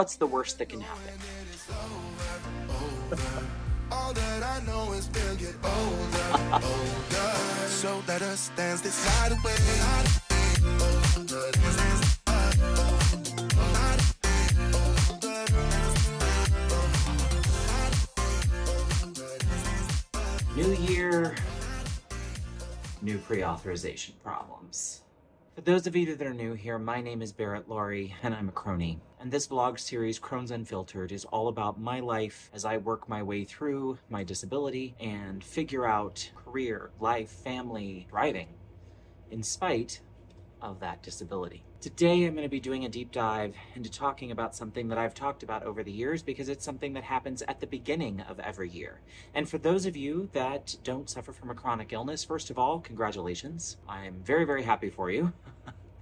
what's the worst that can happen? All that I know is they'll get older, older. So let us dance this night away. New year, new pre-authorization problems. For those of you that are new here, my name is Barrett Laurie, and I'm a crony. And this vlog series, Crohn's Unfiltered, is all about my life as I work my way through my disability and figure out career, life, family, thriving, in spite of that disability. Today, I'm going to be doing a deep dive into talking about something that I've talked about over the years because it's something that happens at the beginning of every year. And for those of you that don't suffer from a chronic illness, first of all, congratulations. I'm very, very happy for you.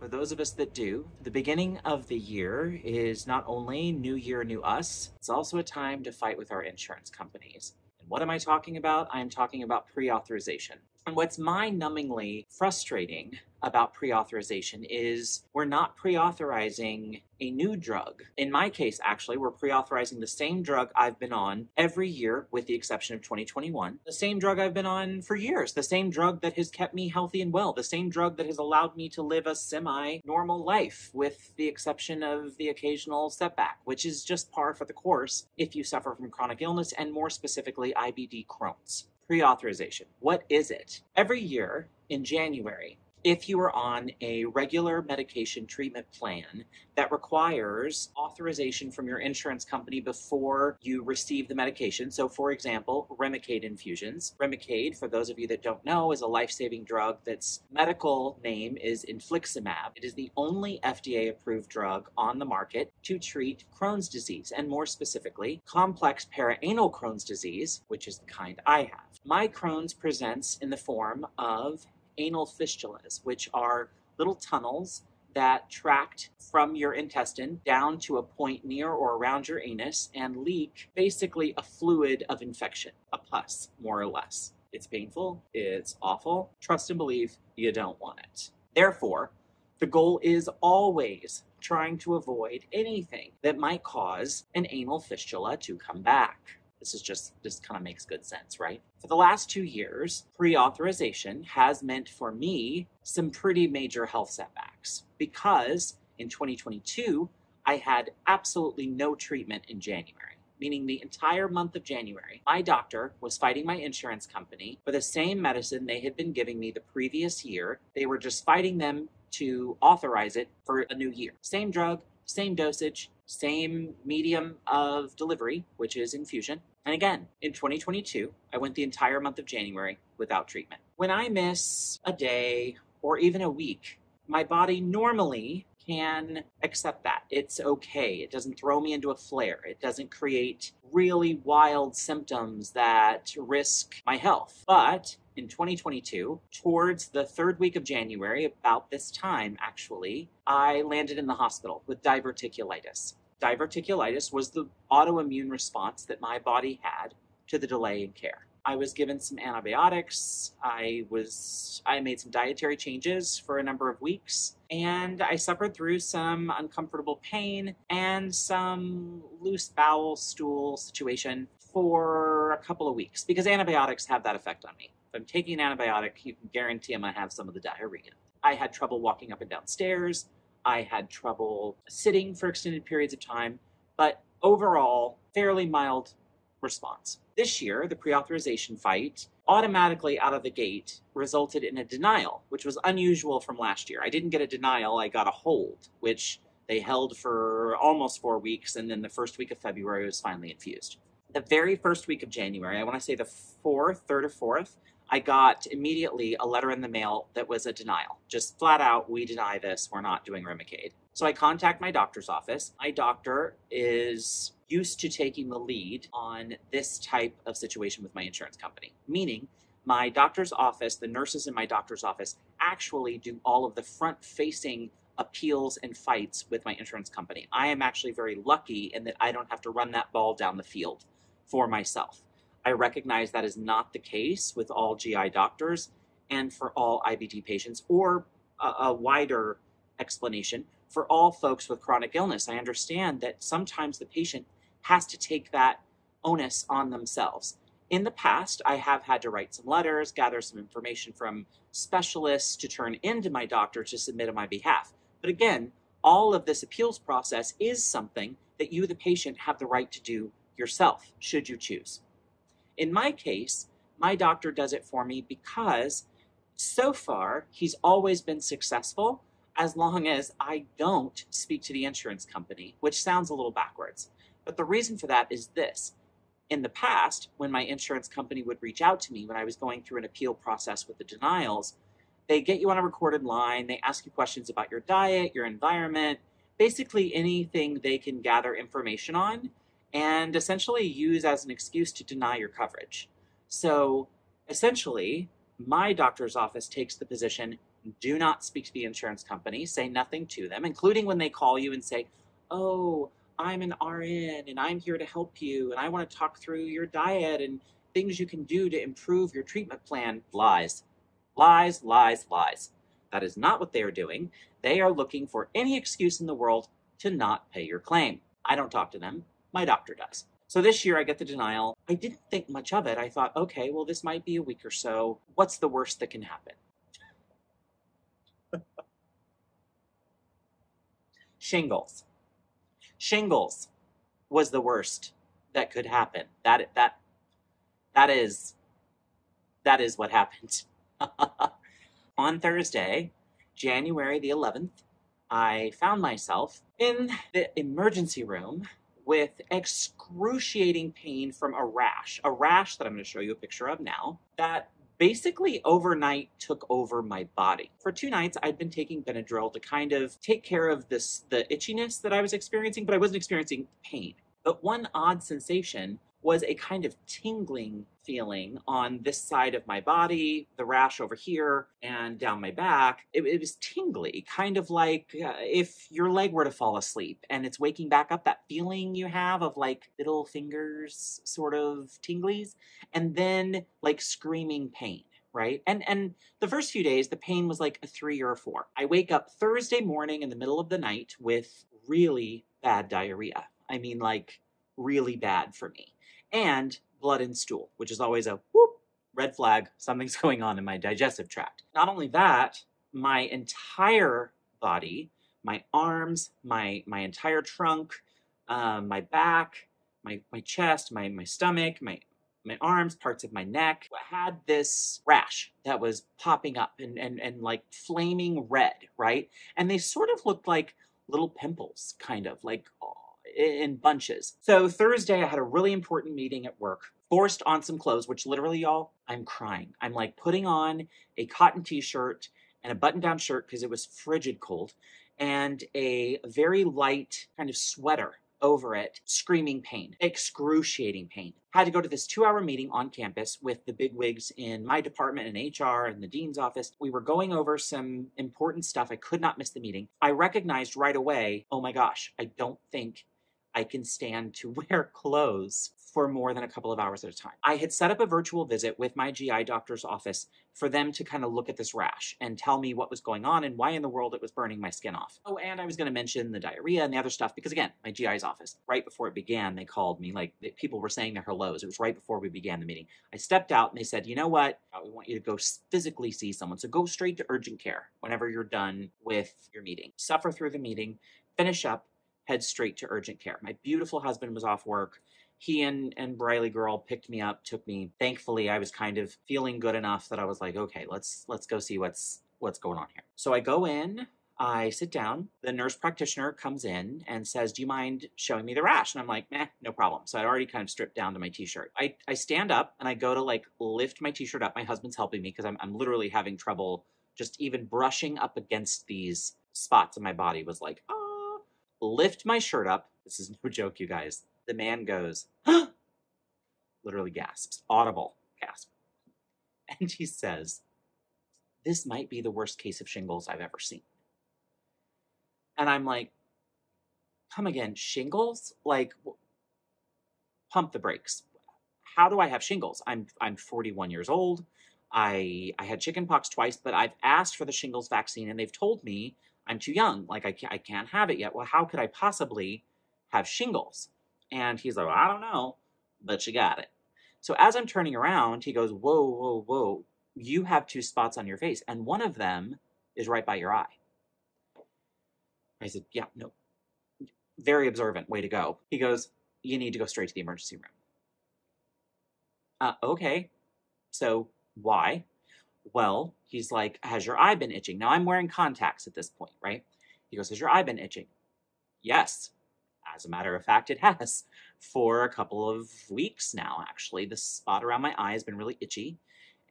For those of us that do, the beginning of the year is not only new year, new us, it's also a time to fight with our insurance companies. And what am I talking about? I'm talking about pre-authorization. And what's mind-numbingly frustrating about pre-authorization is we're not pre-authorizing a new drug. In my case, actually, we're pre-authorizing the same drug I've been on every year with the exception of 2021. The same drug I've been on for years. The same drug that has kept me healthy and well. The same drug that has allowed me to live a semi-normal life with the exception of the occasional setback, which is just par for the course if you suffer from chronic illness and more specifically IBD Crohn's. Pre-authorization. What is it? Every year in January, if you are on a regular medication treatment plan that requires authorization from your insurance company before you receive the medication. So for example, Remicade infusions. Remicade, for those of you that don't know, is a life-saving drug that's medical name is infliximab. It is the only FDA-approved drug on the market to treat Crohn's disease, and more specifically, complex perianal Crohn's disease, which is the kind I have. My Crohn's presents in the form of anal fistulas, which are little tunnels that tract from your intestine down to a point near or around your anus and leak basically a fluid of infection, a pus, more or less. It's painful, it's awful. Trust and believe, you don't want it. Therefore, the goal is always trying to avoid anything that might cause an anal fistula to come back. This kind of makes good sense, right? For the last 2 years, pre-authorization has meant for me some pretty major health setbacks because in 2022, I had absolutely no treatment in January, meaning the entire month of January, my doctor was fighting my insurance company for the same medicine they had been giving me the previous year. They were just fighting them to authorize it for a new year. Same drug, same dosage, same medium of delivery, which is infusion. And again, in 2022, I went the entire month of January without treatment. When I miss a day or even a week, my body normally can accept that. It's okay. It doesn't throw me into a flare. It doesn't create really wild symptoms that risk my health. But in 2022, towards the third week of January, about this time actually, I landed in the hospital with diverticulitis. Diverticulitis was the autoimmune response that my body had to the delay in care. I was given some antibiotics, I made some dietary changes for a number of weeks, and I suffered through some uncomfortable pain and some loose bowel stool situation for a couple of weeks because antibiotics have that effect on me. If I'm taking an antibiotic, you can guarantee I'm going to have some of the diarrhea. I had trouble walking up and down stairs. I had trouble sitting for extended periods of time, but overall, fairly mild response. This year, the pre-authorization fight automatically out of the gate resulted in a denial, which was unusual from last year. I didn't get a denial, I got a hold, which they held for almost 4 weeks, and then the first week of February was finally infused. The very first week of January, I want to say the 3rd or 4th, I got immediately a letter in the mail that was a denial. Just flat out, we deny this, we're not doing Remicade. So I contact my doctor's office. My doctor is used to taking the lead on this type of situation with my insurance company, meaning my doctor's office, the nurses in my doctor's office actually do all of the front-facing appeals and fights with my insurance company. I am actually very lucky in that I don't have to run that ball down the field for myself. I recognize that is not the case with all GI doctors and for all IBD patients, or a wider explanation for all folks with chronic illness. I understand that sometimes the patient has to take that onus on themselves. In the past, I have had to write some letters, gather some information from specialists to turn into my doctor to submit on my behalf. But again, all of this appeals process is something that you, the patient, have the right to do yourself, should you choose. In my case, my doctor does it for me because so far he's always been successful as long as I don't speak to the insurance company, which sounds a little backwards. But the reason for that is this. In the past, when my insurance company would reach out to me when I was going through an appeal process with the denials, they get you on a recorded line, they ask you questions about your diet, your environment, basically anything they can gather information on and essentially use as an excuse to deny your coverage. So essentially, my doctor's office takes the position, do not speak to the insurance company, say nothing to them, including when they call you and say, oh, I'm an RN and I'm here to help you and I want to talk through your diet and things you can do to improve your treatment plan. Lies. Lies, lies, lies. That is not what they are doing. They are looking for any excuse in the world to not pay your claim. I don't talk to them. My doctor does. So this year I get the denial. I didn't think much of it. I thought, okay, well, this might be a week or so. What's the worst that can happen? Shingles. Shingles was the worst that could happen. That is what happened. On Thursday, January the 11th, I found myself in the emergency room with excruciating pain from a rash that I'm going to show you a picture of now, that basically overnight took over my body. For 2 nights, I'd been taking Benadryl to kind of take care of the itchiness that I was experiencing, but I wasn't experiencing pain. But one odd sensation was a kind of tingling feeling on this side of my body, the rash over here, and down my back. It was tingly, kind of like if your leg were to fall asleep and it's waking back up, that feeling you have of like little fingers sort of tinglies, and then like screaming pain, right? And the first few days, the pain was like a 3 or a 4. I wake up Thursday morning in the middle of the night with really bad diarrhea. I mean, like really bad for me. And blood and stool, which is always a whoop, red flag, something's going on in my digestive tract. Not only that, my entire body, my arms, my entire trunk, my back, my chest, my stomach, my arms, parts of my neck, had this rash that was popping up and like flaming red, right? And they sort of looked like little pimples, kind of like, in bunches. So Thursday, I had a really important meeting at work, forced on some clothes, which literally, y'all, I'm crying. I'm like putting on a cotton t-shirt and a button-down shirt because it was frigid cold, and a very light kind of sweater over it, screaming pain, excruciating pain. Had to go to this 2-hour meeting on campus with the big wigs in my department and HR and the dean's office. We were going over some important stuff. I could not miss the meeting. I recognized right away, oh my gosh, I don't think I can stand to wear clothes for more than a couple of hours at a time. I had set up a virtual visit with my GI doctor's office for them to kind of look at this rash and tell me what was going on and why in the world it was burning my skin off. Oh, and I was going to mention the diarrhea and the other stuff because, again, my GI's office, right before it began, they called me. Like, people were saying their hellos. It was right before we began the meeting. I stepped out and they said, you know what? We want you to go physically see someone. So go straight to urgent care whenever you're done with your meeting. Suffer through the meeting, finish up, head straight to urgent care. My beautiful husband was off work. He and Briley girl picked me up, took me. Thankfully, I was kind of feeling good enough that I was like, okay, let's go see what's going on here. So I go in, I sit down. The nurse practitioner comes in and says, do you mind showing me the rash? And I'm like, meh, no problem. So I'd already kind of stripped down to my t-shirt. I stand up and I go to like lift my t-shirt up. My husband's helping me because I'm literally having trouble just even brushing up against these spots in my body was like, oh. Lift my shirt up. This is no joke, you guys. The man goes, huh? Literally gasps, audible gasp. And he says, this might be the worst case of shingles I've ever seen. And I'm like, come again, shingles? Like, pump the brakes. How do I have shingles? I'm 41 years old. I had chickenpox twice, but I've asked for the shingles vaccine and they've told me I'm too young. Like, I can't have it yet. Well, how could I possibly have shingles? And he's like, well, I don't know, but you got it. So as I'm turning around, he goes, whoa, whoa, whoa, you have two spots on your face. And one of them is right by your eye. I said, yeah, no. Very observant, way to go. He goes, you need to go straight to the emergency room. Okay, so why? Well, he's like, has your eye been itching? Now I'm wearing contacts at this point, right? He goes, has your eye been itching? Yes. As a matter of fact, it has for a couple of weeks now, actually. The spot around my eye has been really itchy.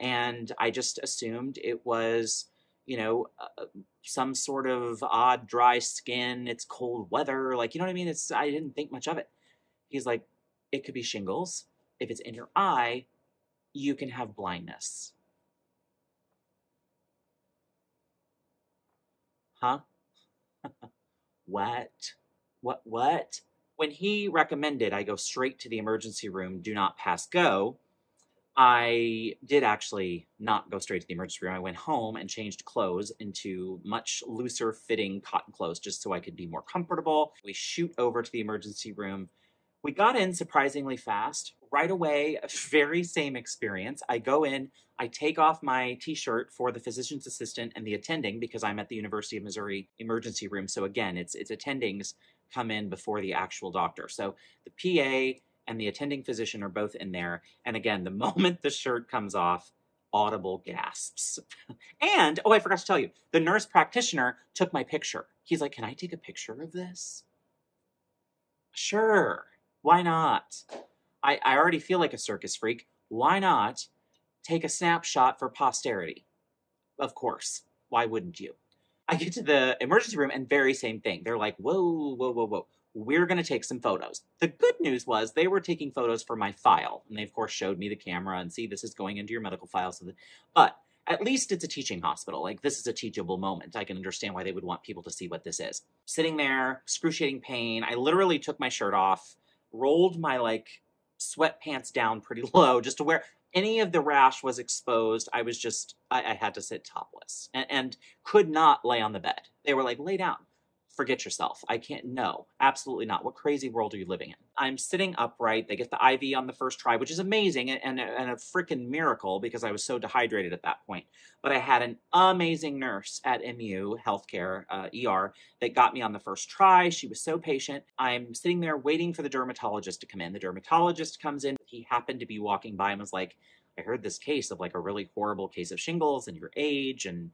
And I just assumed it was, you know, some sort of odd dry skin. It's cold weather. Like, you know what I mean? I didn't think much of it. He's like, it could be shingles. If it's in your eye, you can have blindness. Huh? What? When he recommended I go straight to the emergency room, do not pass go, I did actually not go straight to the emergency room. I went home and changed clothes into much looser fitting cotton clothes just so I could be more comfortable. We shoot over to the emergency room. We got in surprisingly fast. Right away, very same experience. I go in, I take off my t-shirt for the physician's assistant and the attending because I'm at the University of Missouri emergency room. So again, it's attendings come in before the actual doctor. So the PA and the attending physician are both in there. And again, the moment the shirt comes off, audible gasps. And, oh, I forgot to tell you, the nurse practitioner took my picture. He's like, can I take a picture of this? Sure. Why not? I already feel like a circus freak. Why not take a snapshot for posterity? Of course. Why wouldn't you? I get to the emergency room and very same thing. They're like, whoa, whoa, whoa, whoa. We're going to take some photos. The good news was they were taking photos for my file. And they, of course, showed me the camera and see, this is going into your medical file. So but at least it's a teaching hospital. Like, this is a teachable moment. I can understand why they would want people to see what this is. Sitting there, excruciating pain. I literally took my shirt off, rolled my like sweatpants down pretty low just to where any of the rash was exposed. I was just, I had to sit topless and could not lay on the bed. They were like, lay down, forget yourself. I can't, no, absolutely not. What crazy world are you living in? I'm sitting upright. They get the IV on the first try, which is amazing and a freaking miracle because I was so dehydrated at that point. But I had an amazing nurse at MU Healthcare ER that got me on the first try. She was so patient. I'm sitting there waiting for the dermatologist to come in. The dermatologist comes in. He happened to be walking by and was like, I heard this case of like a really horrible case of shingles and your age and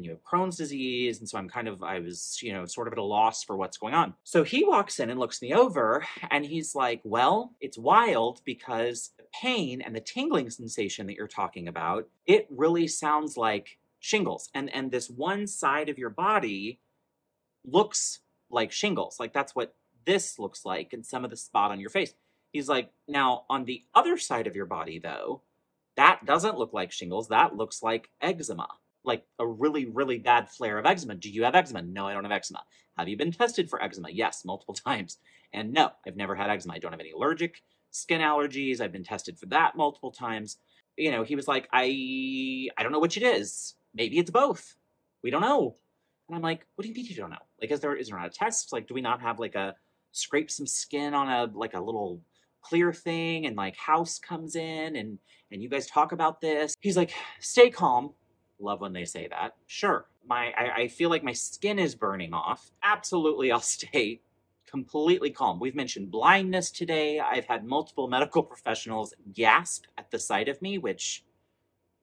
you have Crohn's disease. And so I was, you know, sort of at a loss for what's going on. So he walks in and looks me over and he's like, well, it's wild because the pain and the tingling sensation that you're talking about, it really sounds like shingles. And this one side of your body looks like shingles. Like that's what this looks like and some of the spot on your face. He's like, now on the other side of your body though, that doesn't look like shingles. That looks like eczema. Like a really, really bad flare of eczema. Do you have eczema? No, I don't have eczema. Have you been tested for eczema? Yes, multiple times. And no, I've never had eczema. I don't have any allergic skin allergies. I've been tested for that multiple times. You know, he was like, I don't know which it is. Maybe it's both. We don't know. And I'm like, what do you mean you don't know? Like, is there not a test? Like, do we not have like a, scrape some skin on a, like a little clear thing and like House comes in and you guys talk about this? He's like, stay calm. Love when they say that. Sure. I feel like my skin is burning off. Absolutely, I'll stay completely calm. We've mentioned blindness today. I've had multiple medical professionals gasp at the sight of me, which,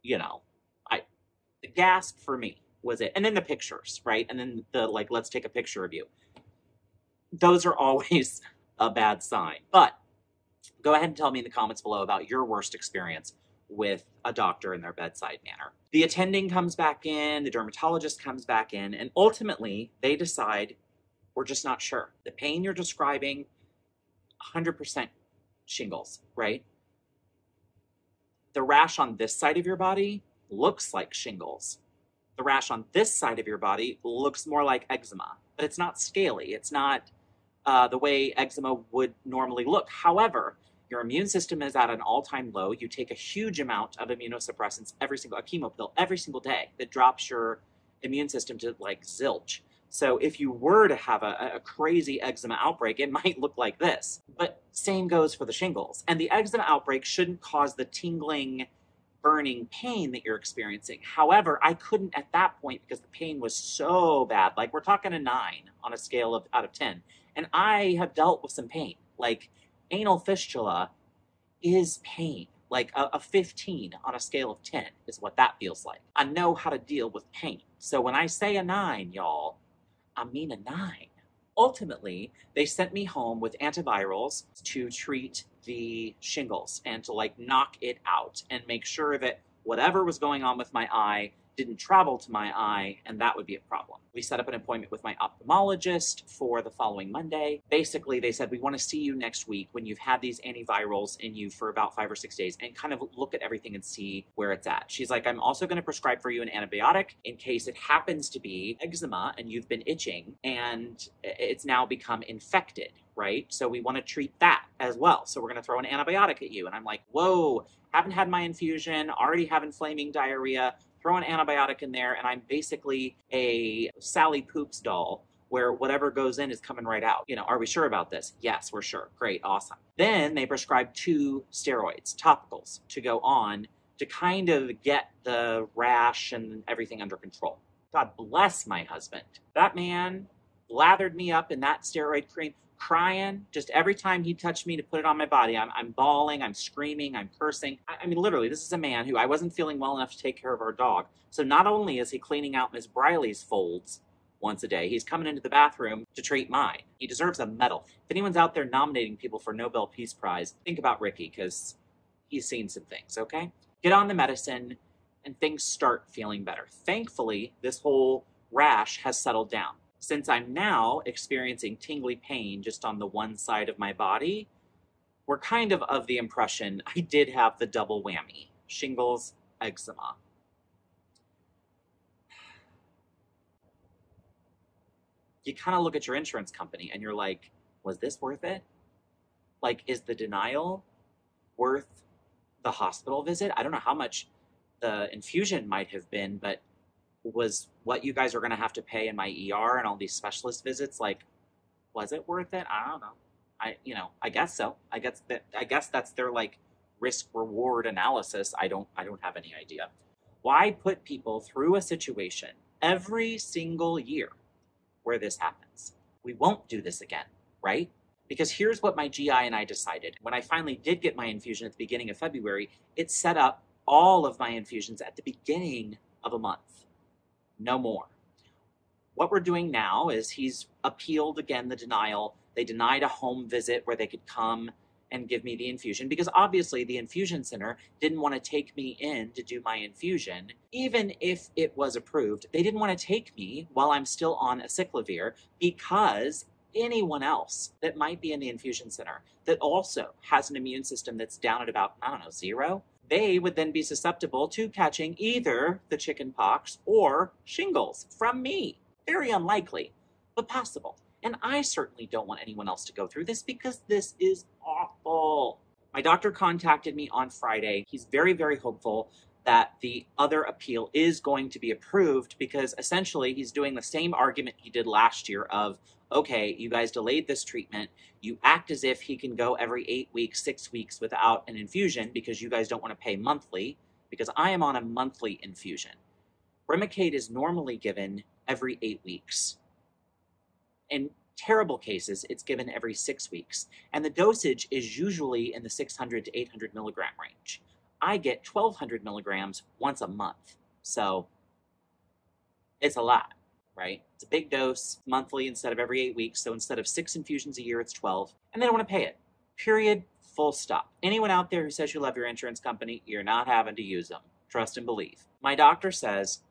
you know, the gasp for me was it. And then the pictures, right? And then the like, let's take a picture of you. Those are always a bad sign. But go ahead and tell me in the comments below about your worst experience with a doctor in their bedside manner. The attending comes back in, the dermatologist comes back in, and ultimately they decide, we're just not sure. The pain you're describing, 100% shingles, right? The rash on this side of your body looks like shingles. The rash on this side of your body looks more like eczema, but it's not scaly. It's not the way eczema would normally look. However, your immune system is at an all-time low. You take a huge amount of immunosuppressants, a chemo pill every single day that drops your immune system to like zilch. So if you were to have a crazy eczema outbreak, it might look like this. But same goes for the shingles. And the eczema outbreak shouldn't cause the tingling, burning pain that you're experiencing. However, I couldn't at that point because the pain was so bad. Like, we're talking a 9 on a scale of out of 10. And I have dealt with some pain. Like, anal fistula is pain. Like a 15 on a scale of 10 is what that feels like. I know how to deal with pain. So when I say a 9, y'all, I mean a 9. Ultimately, they sent me home with antivirals to treat the shingles and to like knock it out and make sure that whatever was going on with my eye didn't travel to my eye, and that would be a problem. We set up an appointment with my ophthalmologist for the following Monday. Basically, they said, we want to see you next week when you've had these antivirals in you for about 5 or 6 days and kind of look at everything and see where it's at. She's like, I'm also going to prescribe for you an antibiotic in case it happens to be eczema and you've been itching and it's now become infected, right? So we want to treat that as well. So we're going to throw an antibiotic at you. And I'm like, whoa, haven't had my infusion, already having flaming diarrhea. Throw an antibiotic in there, and I'm basically a Sally Poops doll where whatever goes in is coming right out. You know, are we sure about this? Yes, we're sure. Great, awesome. Then they prescribed 2 steroids, topicals, to go on to kind of get the rash and everything under control. God bless my husband. That man lathered me up in that steroid cream, crying. Just every time he touched me to put it on my body, I'm bawling, I'm screaming, I'm cursing. I mean, literally, this is a man who I wasn't feeling well enough to take care of our dog. So not only is he cleaning out Miss Briley's folds once a day, he's coming into the bathroom to treat mine. He deserves a medal. If anyone's out there nominating people for Nobel Peace Prize, think about Ricky, because he's seen some things, okay? Get on the medicine, and things start feeling better. Thankfully, this whole rash has settled down. Since I'm now experiencing tingly pain just on the one side of my body, we're kind of the impression I did have the double whammy, shingles, eczema. You kind of look at your insurance company and you're like, was this worth it? Like, is the denial worth the hospital visit? I don't know how much the infusion might have been, but was what you guys are going to have to pay in my ER and all these specialist visits, like, was it worth it? I don't know. I guess so. I guess that's their like risk reward analysis. I don't have any idea. Why put people through a situation every single year where this happens? We won't do this again, right? Because here's what my GI and I decided. When I finally did get my infusion at the beginning of February, it set up all of my infusions at the beginning of a month. No more. What we're doing now is he's appealed again the denial. They denied a home visit where they could come and give me the infusion because obviously the infusion center didn't want to take me in to do my infusion. Even if it was approved, they didn't want to take me while I'm still on acyclovir because anyone else that might be in the infusion center that also has an immune system that's down at about, I don't know, 0, they would then be susceptible to catching either the chicken pox or shingles from me. Very unlikely, but possible. And I certainly don't want anyone else to go through this because this is awful. My doctor contacted me on Friday. He's very, very hopeful that the other appeal is going to be approved because essentially he's doing the same argument he did last year of, okay, you guys delayed this treatment. You act as if he can go every 8 weeks, 6 weeks without an infusion because you guys don't want to pay monthly because I am on a monthly infusion. Remicade is normally given every 8 weeks. In terrible cases, it's given every 6 weeks. And the dosage is usually in the 600 to 800 milligram range. I get 1,200 milligrams once a month. So it's a lot, right? It's a big dose monthly instead of every 8 weeks. So instead of 6 infusions a year, it's 12. And they don't want to pay it. Period. Full stop. Anyone out there who says you love your insurance company, you're not having to use them. Trust and believe. My doctor says,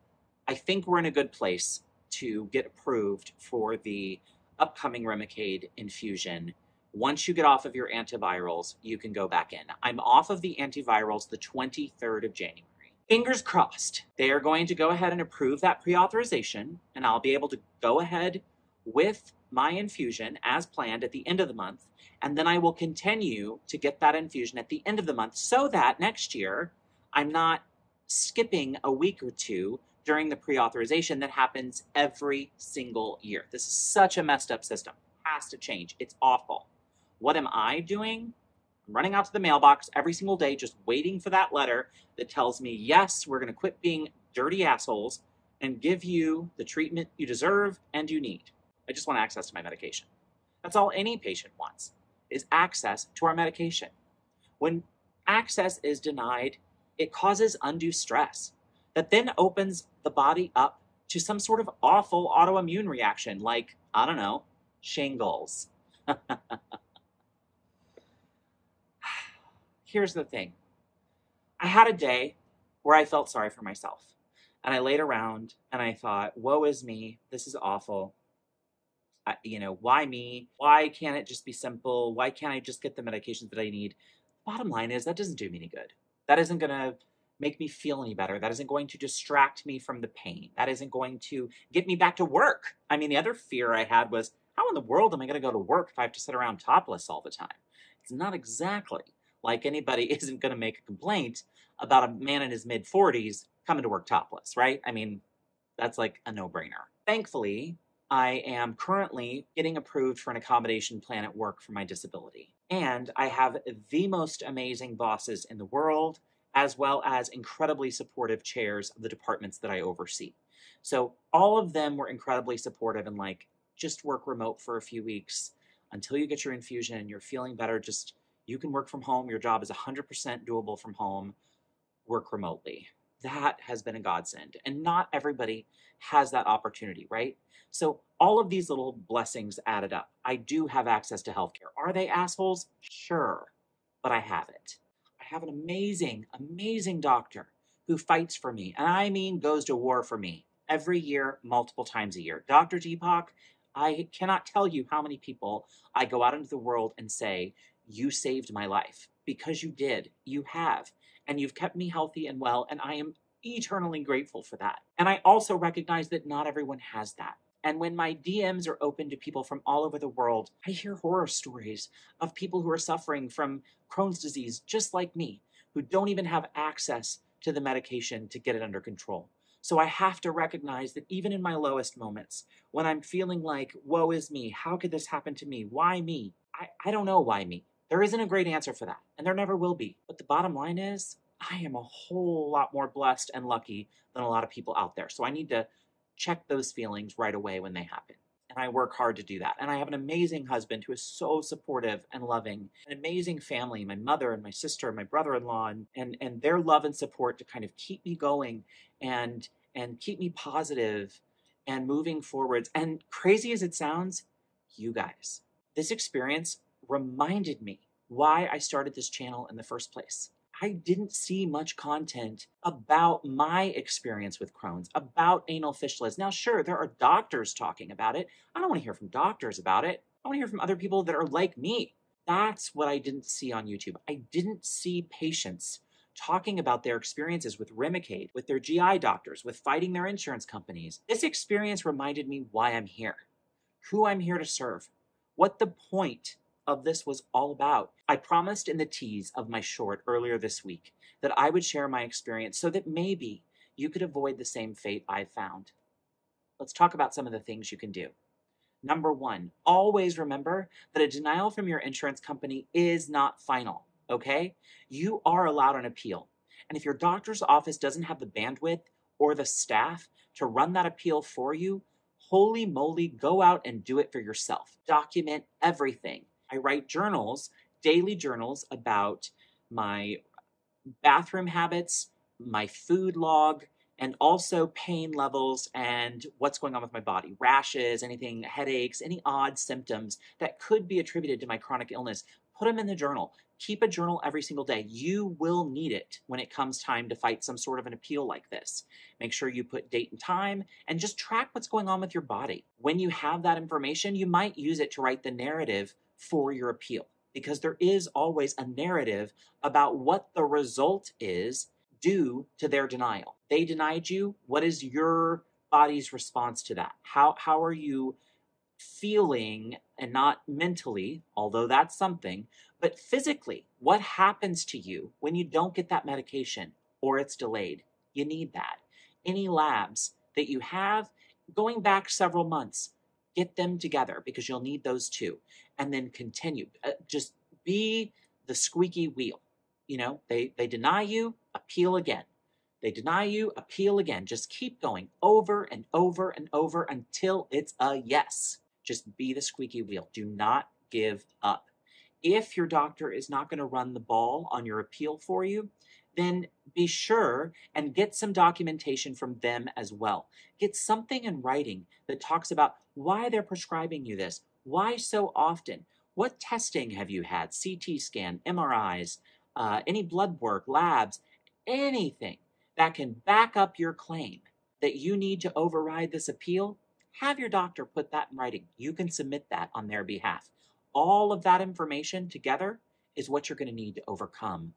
I think we're in a good place to get approved for the upcoming Remicade infusion. Once you get off of your antivirals, you can go back in. I'm off of the antivirals the 23rd of January. Fingers crossed, they are going to go ahead and approve that pre-authorization, and I'll be able to go ahead with my infusion as planned at the end of the month, and then I will continue to get that infusion at the end of the month so that next year I'm not skipping a week or 2 during the pre-authorization that happens every single year. This is such a messed up system. Has to change. It's awful. What am I doing? I'm running out to the mailbox every single day just waiting for that letter that tells me, yes, we're going to quit being dirty assholes and give you the treatment you deserve and you need. I just want access to my medication. That's all any patient wants, is access to our medication. When access is denied, it causes undue stress that then opens the body up to some sort of awful autoimmune reaction like, I don't know, shingles. Here's the thing. I had a day where I felt sorry for myself, and I laid around and I thought, woe is me, this is awful. You know, why me? Why can't it just be simple? Why can't I just get the medications that I need? Bottom line is that doesn't do me any good. That isn't going to make me feel any better. That isn't going to distract me from the pain. That isn't going to get me back to work. I mean, the other fear I had was, how in the world am I going to go to work if I have to sit around topless all the time? It's not exactly like anybody isn't going to make a complaint about a man in his mid-40s coming to work topless, right? I mean, that's like a no-brainer. Thankfully, I am currently getting approved for an accommodation plan at work for my disability. And I have the most amazing bosses in the world, as well as incredibly supportive chairs of the departments that I oversee. So all of them were incredibly supportive and like, just work remote for a few weeks until you get your infusion and you're feeling better. Just, you can work from home. Your job is 100% doable from home. Work remotely. That has been a godsend. And not everybody has that opportunity, right? So all of these little blessings added up. I do have access to healthcare. Are they assholes? Sure, but I have it. I have an amazing, amazing doctor who fights for me, and I mean goes to war for me every year, multiple times a year. Dr. Deepak, I cannot tell you how many people I go out into the world and say, you saved my life, because you did. You have. And you've kept me healthy and well, and I am eternally grateful for that. And I also recognize that not everyone has that. And when my DMs are open to people from all over the world, I hear horror stories of people who are suffering from Crohn's disease, just like me, who don't even have access to the medication to get it under control. So I have to recognize that even in my lowest moments, when I'm feeling like, woe is me, how could this happen to me? Why me? I don't know why me. There isn't a great answer for that, and there never will be. But the bottom line is, I am a whole lot more blessed and lucky than a lot of people out there. So I need to check those feelings right away when they happen. And I work hard to do that. And I have an amazing husband who is so supportive and loving, an amazing family, my mother and my sister and my brother-in-law, and their love and support to kind of keep me going and keep me positive and moving forwards. And crazy as it sounds, you guys, this experience reminded me why I started this channel in the first place. I didn't see much content about my experience with Crohn's, about anal fistulas. Now, sure, there are doctors talking about it. I don't want to hear from doctors about it. I want to hear from other people that are like me. That's what I didn't see on YouTube. I didn't see patients talking about their experiences with Remicade, with their GI doctors, with fighting their insurance companies. This experience reminded me why I'm here, who I'm here to serve, what the point of this was all about. I promised in the tease of my short earlier this week that I would share my experience so that maybe you could avoid the same fate I found. Let's talk about some of the things you can do. Number 1, always remember that a denial from your insurance company is not final, okay? You are allowed an appeal. And if your doctor's office doesn't have the bandwidth or the staff to run that appeal for you, holy moly, go out and do it for yourself. Document everything. I write journals, daily journals, about my bathroom habits, my food log, and also pain levels and what's going on with my body. Rashes, anything, headaches, any odd symptoms that could be attributed to my chronic illness. Put them in the journal. Keep a journal every single day. You will need it when it comes time to fight some sort of an appeal like this. Make sure you put date and time and just track what's going on with your body. When you have that information, you might use it to write the narrative for your appeal, because there is always a narrative about what the result is due to their denial. They denied you. What is your body's response to that? How are you feeling, and not mentally, although that's something, but physically? What happens to you when you don't get that medication or it's delayed? You need that. any labs that you have going back several months. Get them together because you'll need those two, and then continue. Just be the squeaky wheel. You know, they deny you, appeal again. They deny you, appeal again. Just keep going over and over and over until it's a yes. Just be the squeaky wheel. Do not give up. If your doctor is not going to run the ball on your appeal for you, then be sure and get some documentation from them as well. Get something in writing that talks about why they're prescribing you this, why so often, what testing have you had, CT scan, MRIs, any blood work, labs, anything that can back up your claim that you need to override this appeal. Have your doctor put that in writing. You can submit that on their behalf. All of that information together is what you're going to need to overcome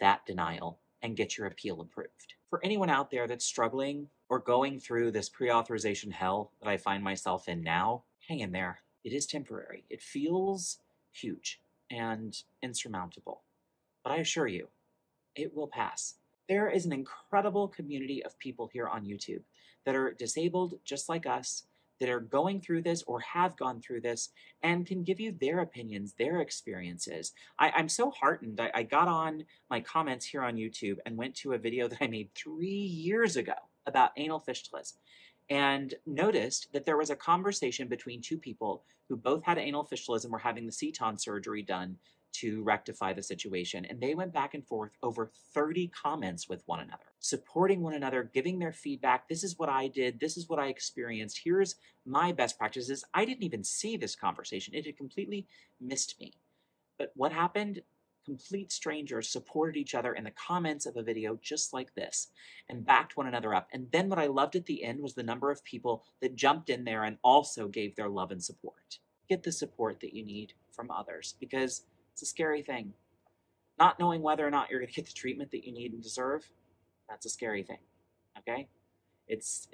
that denial and get your appeal approved. For anyone out there that's struggling or going through this pre-authorization hell that I find myself in now, hang in there. It is temporary. It feels huge and insurmountable, but I assure you, it will pass. There is an incredible community of people here on YouTube that are disabled just like us, that are going through this or have gone through this and can give you their opinions, their experiences. I'm so heartened. I got on my comments here on YouTube and went to a video that I made 3 years ago about anal fistulas and noticed that there was a conversation between two people who both had anal fistulas and were having the Ceton surgery done to rectify the situation. And they went back and forth over 30 comments with one another, supporting one another, giving their feedback. This is what I did. This is what I experienced. Here's my best practices. I didn't even see this conversation. It had completely missed me. But what happened? Complete strangers supported each other in the comments of a video just like this and backed one another up. And then what I loved at the end was the number of people that jumped in there and also gave their love and support. Get the support that you need from others, because it's a scary thing. Not knowing whether or not you're going to get the treatment that you need and deserve, that's a scary thing, okay? It's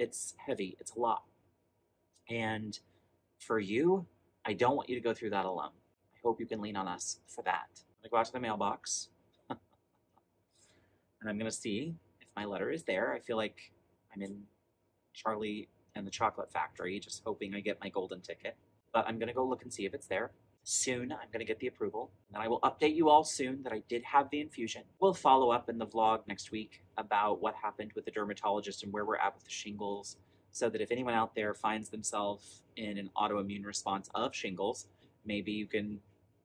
heavy. It's a lot. And for you, I don't want you to go through that alone. I hope you can lean on us for that. I'm going to go out to the mailbox, and I'm going to see if my letter is there. I feel like I'm in Charlie and the Chocolate Factory, just hoping I get my golden ticket. But I'm going to go look and see if it's there. Soon, I'm going to get the approval, and I will update you all soon that I did have the infusion. We'll follow up in the vlog next week about what happened with the dermatologist and where we're at with the shingles, so that if anyone out there finds themselves in an autoimmune response of shingles, maybe you can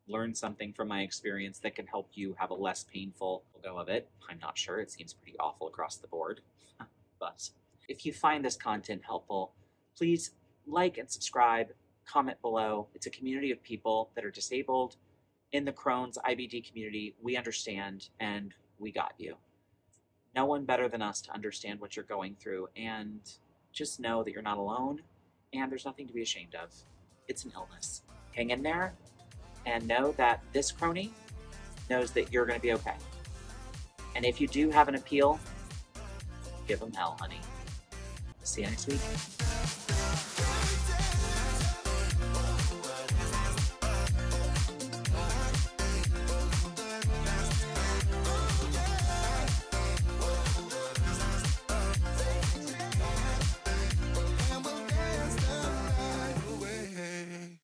learn something from my experience that can help you have a less painful go of it. I'm not sure. It seems pretty awful across the board. But if you find this content helpful, please like and subscribe. Comment below. It's a community of people that are disabled in the Crohn's IBD community. We understand, and we got you. No one better than us to understand what you're going through, and just know that you're not alone, and there's nothing to be ashamed of. It's an illness. Hang in there, and know that this crony knows that you're going to be okay. And if you do have an appeal, give them hell, honey. See you next week.